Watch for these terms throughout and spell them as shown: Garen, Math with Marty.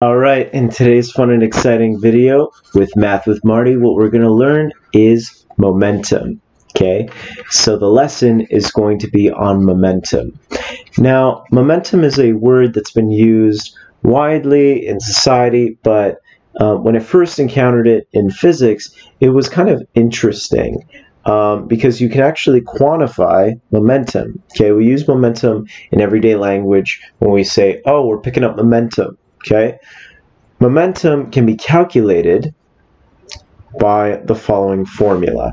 Alright, in today's fun and exciting video with Math with Marty, what we're going to learn is momentum. Okay, so the lesson is going to be on momentum. Now, momentum is a word that's been used widely in society, but when I first encountered it in physics, it was kind of interesting. Because you can actually quantify momentum. Okay, we use momentum in everyday language when we say, oh, we're picking up momentum. Okay, momentum can be calculated by the following formula.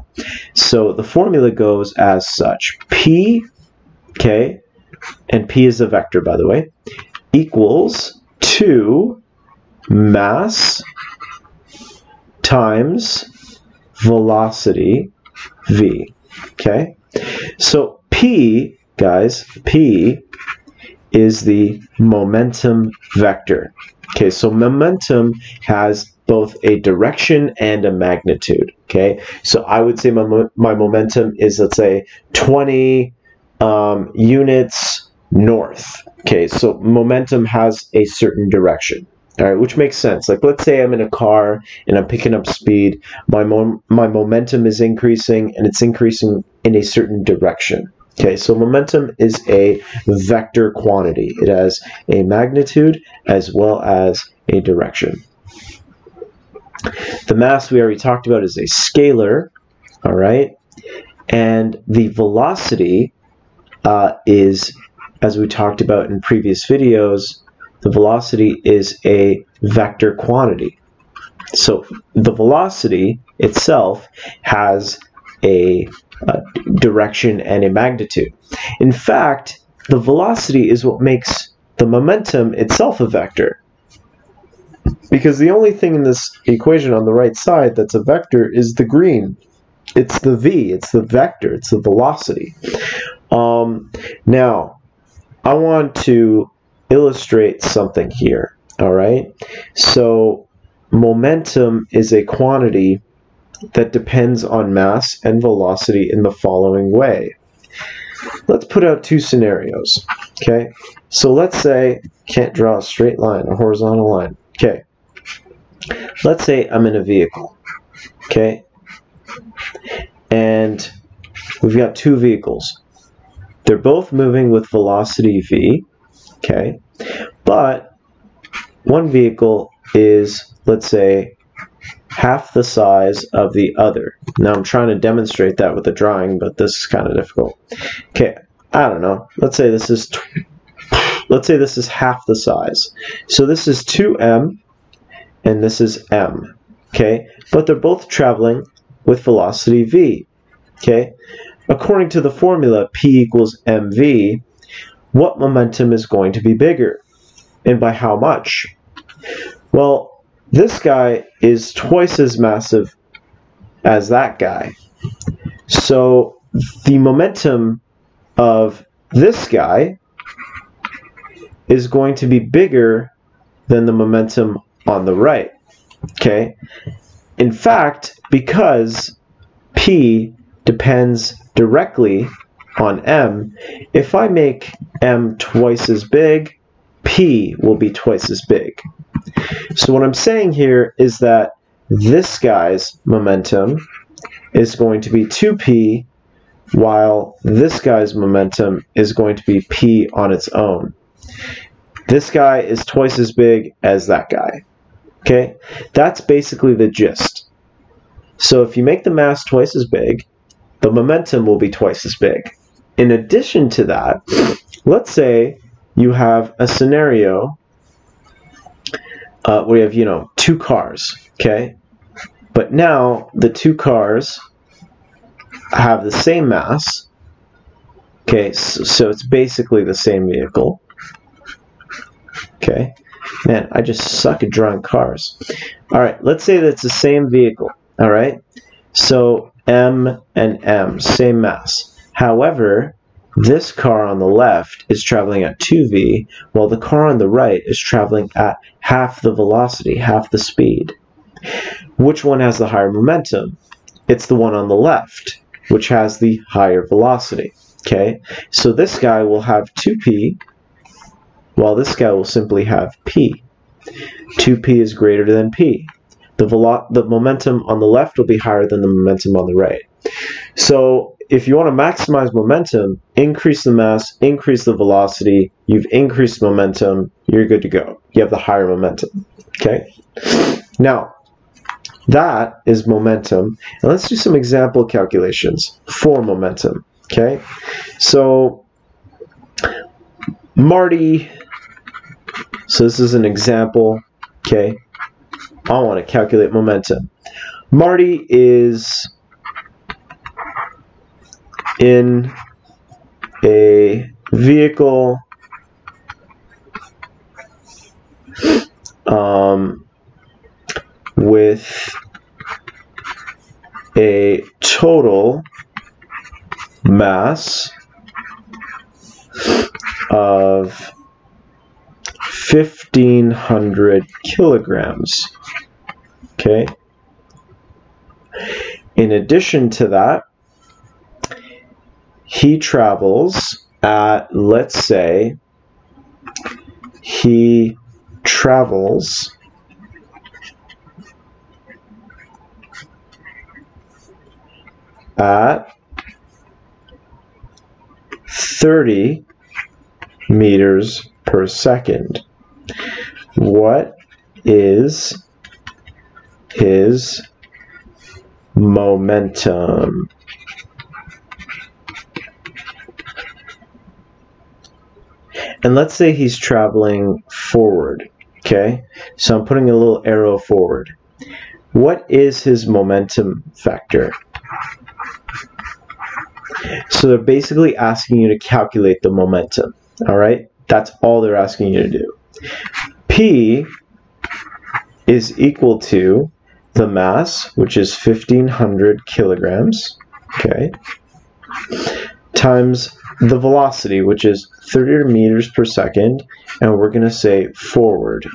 So the formula goes as such: P, okay, and P is a vector, by the way, equals 2 mass times velocity v. Okay, so P, guys, P is the momentum vector. Okay, so momentum has both a direction and a magnitude. Okay, so I would say my momentum is, let's say, 20 units north. Okay, so momentum has a certain direction. All right, which makes sense. Like, let's say I'm in a car and I'm picking up speed. My momentum is increasing, and it's increasing in a certain direction. Okay, so momentum is a vector quantity. It has a magnitude as well as a direction. The mass we already talked about is a scalar, all right? And the velocity is, as we talked about in previous videos, the velocity is a vector quantity. So the velocity itself has a direction and a magnitude. In fact, the velocity is what makes the momentum itself a vector, because the only thing in this equation on the right side that's a vector is the green. It's the v, it's the vector, it's the velocity. Now, I want to illustrate something here, all right? So momentum is a quantity that depends on mass and velocity in the following way. Let's put out two scenarios, okay? So let's say, can't draw a straight line, a horizontal line, okay? Let's say I'm in a vehicle, okay? And we've got two vehicles. They're both moving with velocity v, okay? But one vehicle is, let's say, half the size of the other. Now I'm trying to demonstrate that with a drawing, but this is kind of difficult. Okay, I don't know. Let's say this is half the size. So this is 2m and this is m. Okay? But they're both traveling with velocity v. Okay? According to the formula P equals mv, what momentum is going to be bigger? And by how much? Well, this guy is twice as massive as that guy. So the momentum of this guy is going to be bigger than the momentum on the right. Okay? In fact, because P depends directly on M, if I make M twice as big, P will be twice as big. So what I'm saying here is that this guy's momentum is going to be 2p, while this guy's momentum is going to be p on its own. This guy is twice as big as that guy. Okay? That's basically the gist. So if you make the mass twice as big, the momentum will be twice as big. In addition to that, let's say you have a scenario we have, you know, two cars, okay? But now the two cars have the same mass, okay? So it's basically the same vehicle, okay? Man, I just suck at drawing cars. All right, let's say that it's the same vehicle, all right? So M and M, same mass. However, this car on the left is traveling at 2v, while the car on the right is traveling at half the velocity, half the speed. Which one has the higher momentum? It's the one on the left, which has the higher velocity. Okay, so this guy will have 2p, while this guy will simply have p. 2p is greater than p. The momentum on the left will be higher than the momentum on the right. So if you want to maximize momentum, increase the mass, increase the velocity, you've increased momentum, you're good to go. You have the higher momentum, okay? Now, that is momentum. And let's do some example calculations for momentum, okay? So Marty, so this is an example, okay? I want to calculate momentum. Marty is in a vehicle with a total mass of 1,500 kilograms, okay? In addition to that, he travels at, let's say, he travels at 30 meters per second. What is his momentum? And let's say he's traveling forward, okay? So I'm putting a little arrow forward. What is his momentum factor? So they're basically asking you to calculate the momentum, all right? That's all they're asking you to do. P is equal to the mass, which is 1,500 kilograms, okay, times the velocity, which is 30 meters per second, and we're going to say forward.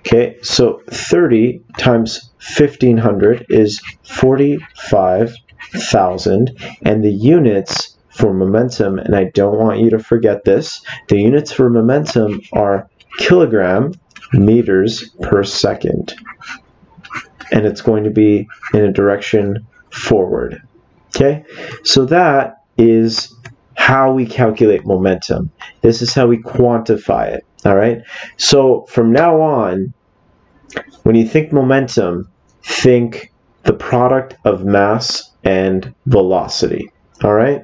Okay, so 30 times 1,500 is 45,000, and the units for momentum, and I don't want you to forget this, the units for momentum are kilogram meters per second, and it's going to be in a direction forward. Okay, so that is how we calculate momentum. This is how we quantify it, all right? So from now on, when you think momentum, think the product of mass and velocity, all right?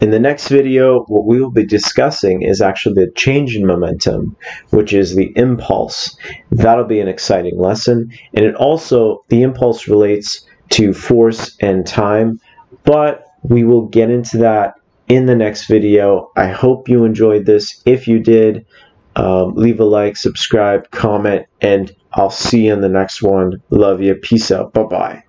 In the next video, what we will be discussing is actually the change in momentum, which is the impulse. That'll be an exciting lesson. And it also, the impulse relates to force and time, but we will get into that in the next video. I hope you enjoyed this. If you did, leave a like, subscribe, comment, and I'll see you in the next one. Love you. Peace out. Bye-bye.